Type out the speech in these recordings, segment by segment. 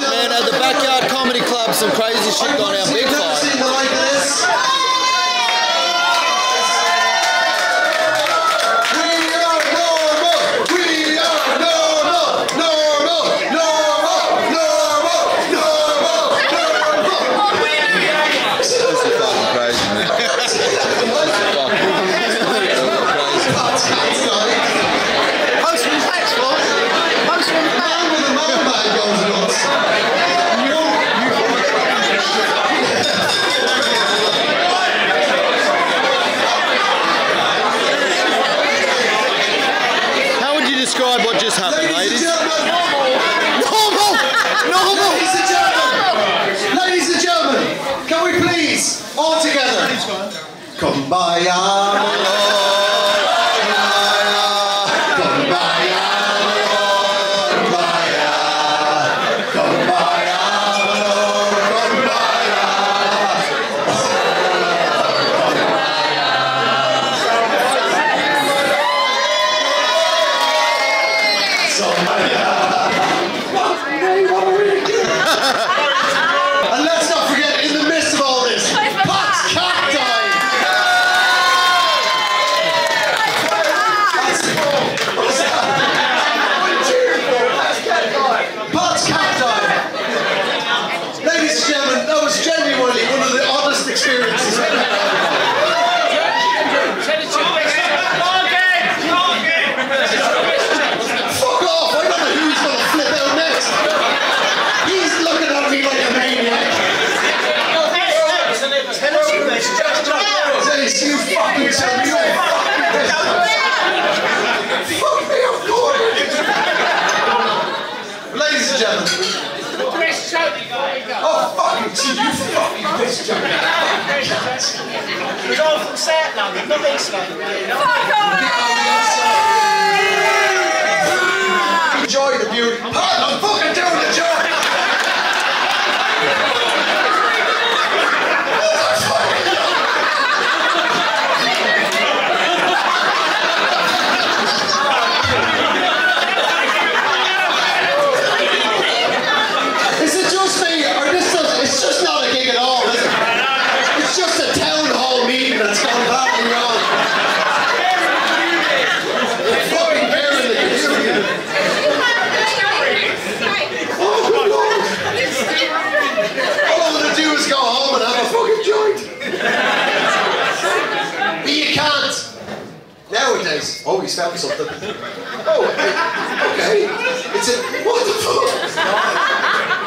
fuck, man. At the Backyard Comedy Club, some crazy shit got our big fight. What just happened, ladies? Normal! Ladies and gentlemen! Ladies and gentlemen! Can we please, all together, Kumbaya! And let's not forget, in the midst of all this, Pat's cat died! Pat's cat died! Ladies and gentlemen, that was genuinely one of the oddest experiences. Oh, fuck you, fucking bitch, Joe. It was all from South London, not East London. Fuck off! Enjoy the beauty. I'm fucking doing the job! Oh, he's found something. Oh, okay. It's a... What the fuck?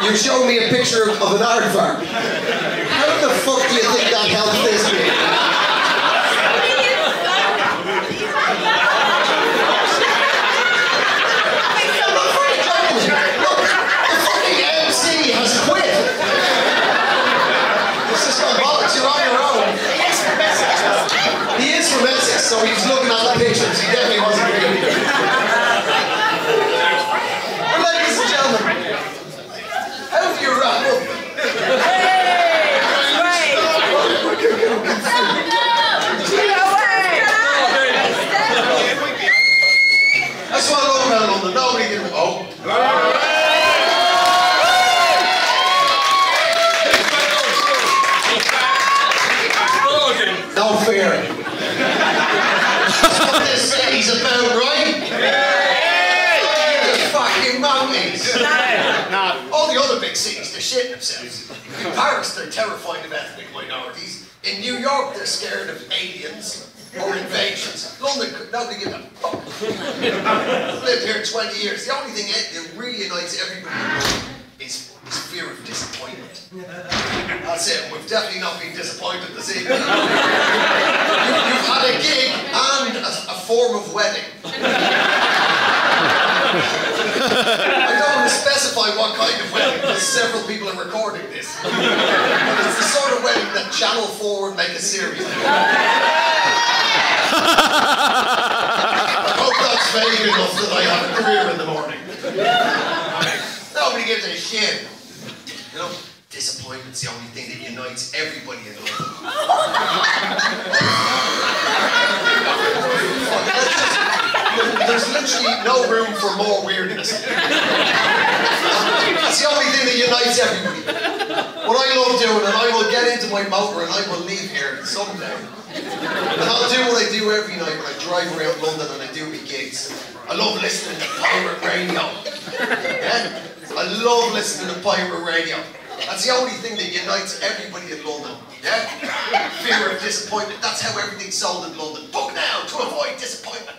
You showed me a picture of an aardvark. How the fuck do you think that helped this me? So he was looking at the pictures, he definitely wasn't going to do it. Well, ladies and gentlemen, how do you wrap up? Hey! Right! I just want to look around London, nobody did it. Oh. No fear. That's what this city's about, right? Yeah. The fucking mountains. No. All the other big cities, they're shitting themselves. In Paris, they're terrified of ethnic minorities. In New York, they're scared of aliens or invasions. London, nobody gives a fuck. Lived here 20 years. The only thing that really unites everybody is fear of disappointment. That's it, we've definitely not been disappointed this evening. You've had a gig and a form of wedding. I don't want to specify what kind of wedding, because several people are recording this. But it's the sort of wedding that Channel 4 would make a series of. I hope that's vague enough that I have a career in the morning. Nobody gives a shit. You know, disappointment's the only thing that unites everybody in the world. There's literally no room for more weirdness. That's the only thing that unites. secondly. What I love doing, and I will get into my motor and I will leave here someday. And I'll do what I do every night when I drive around London and I do my gigs. I love listening to pirate radio. Yeah? I love listening to pirate radio. That's the only thing that unites everybody in London. Yeah? Fear of disappointment. That's how everything's sold in London. Book now to avoid disappointment.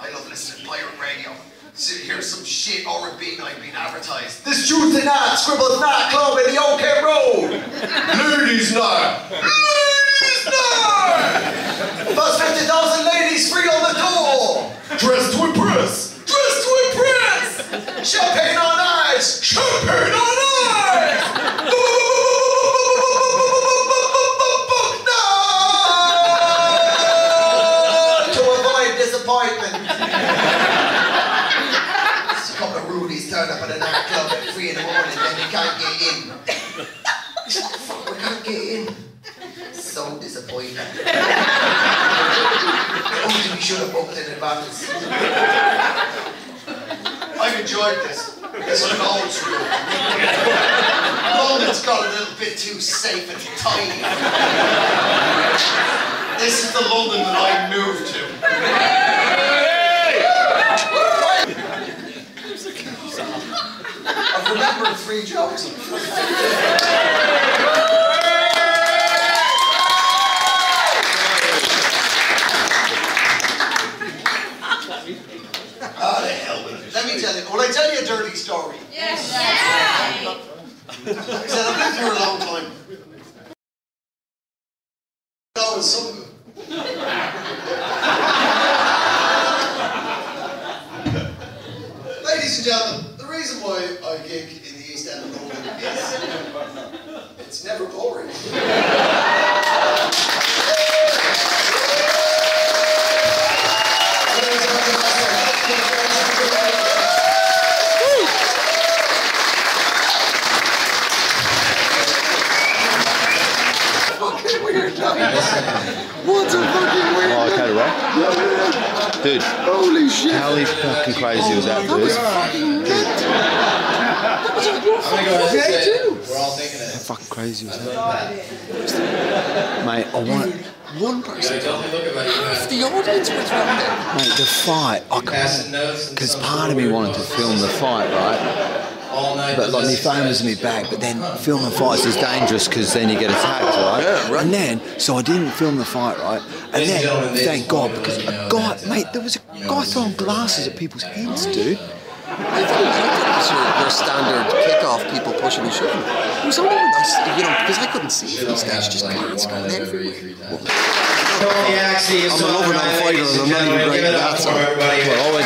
I love listening to pirate radio. Sit here, some shit R&B night being advertised. This Tuesday night, Scribbles Night Club in the OK Road. Ladies night. Ladies night. First 50,000 ladies free on the door. Dress to impress. Dress to impress. Champagne on ice. Champagne on ice. To avoid disappointment. Rudy's turn up at a nightclub at 3 in the morning, then we can't get in. We can't get in. So disappointing. Only we should have booked in advance. I've enjoyed this. This is an old school. London's got a little bit too safe and tiny. This is the London that I moved to. I've remembered 3 jokes. Oh, the hell with it. Let me tell you. Will I tell you a dirty story? Yes. Yeah. I said, I've lived here a long time. That was something. Ladies and gentlemen, the reason why I gig in the East End of London is it's never boring. Fucking weird. What a fucking weird. Oh, okay, right? Yeah. Dude. Holy shit. Holy fucking crazy was that, dude? That was a good fucking. We're all thinking it. How fucking crazy was that? Mate, I want one person. If the audience was around there. Mate, the fight, I can't. Because part of me wanted to film the fight, right? But like, my phone was in my bag, but then filming fights is dangerous because then you get attacked, right? Yeah, right? And then, so I didn't film the fight, right? And then, thank God, because a guy, mate, there was a guy throwing glasses at people's heads, dude. I think these are your standard kickoff people pushing and shoving. It was only when I, you know, because I couldn't see from stage, just cats going everywhere. I'm a lover, not a fighter, and I'm not even great at that.